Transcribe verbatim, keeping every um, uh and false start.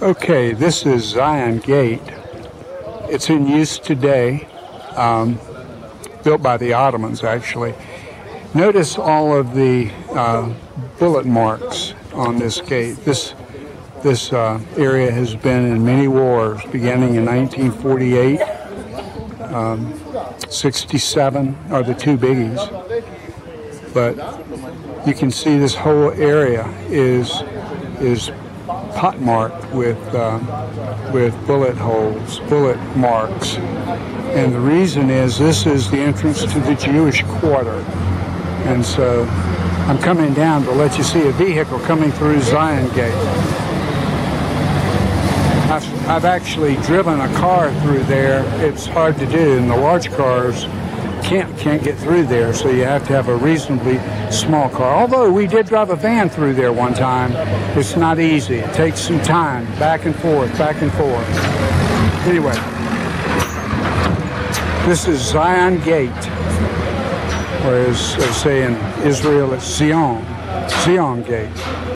Okay, this is Zion Gate. It's in use today, um, built by the Ottomans, actually. Notice all of the uh, bullet marks on this gate. This, this uh, area has been in many wars, beginning in nineteen forty-eight, um, sixty-seven are the two biggies. But you can see this whole area is, is pot marked with um, with bullet holes, bullet marks, and the reason is this is the entrance to the Jewish quarter. And so I'm coming down to let you see a vehicle coming through Zion Gate. I've, I've actually driven a car through there. It's hard to do, and the large cars can't can't get through there, so you have to have a reasonably small car. Although we did drive a van through there one time. It's not easy. It takes some time, back and forth, back and forth. Anyway, this is Zion Gate, or as they say in Israel, it's Zion, Zion Gate.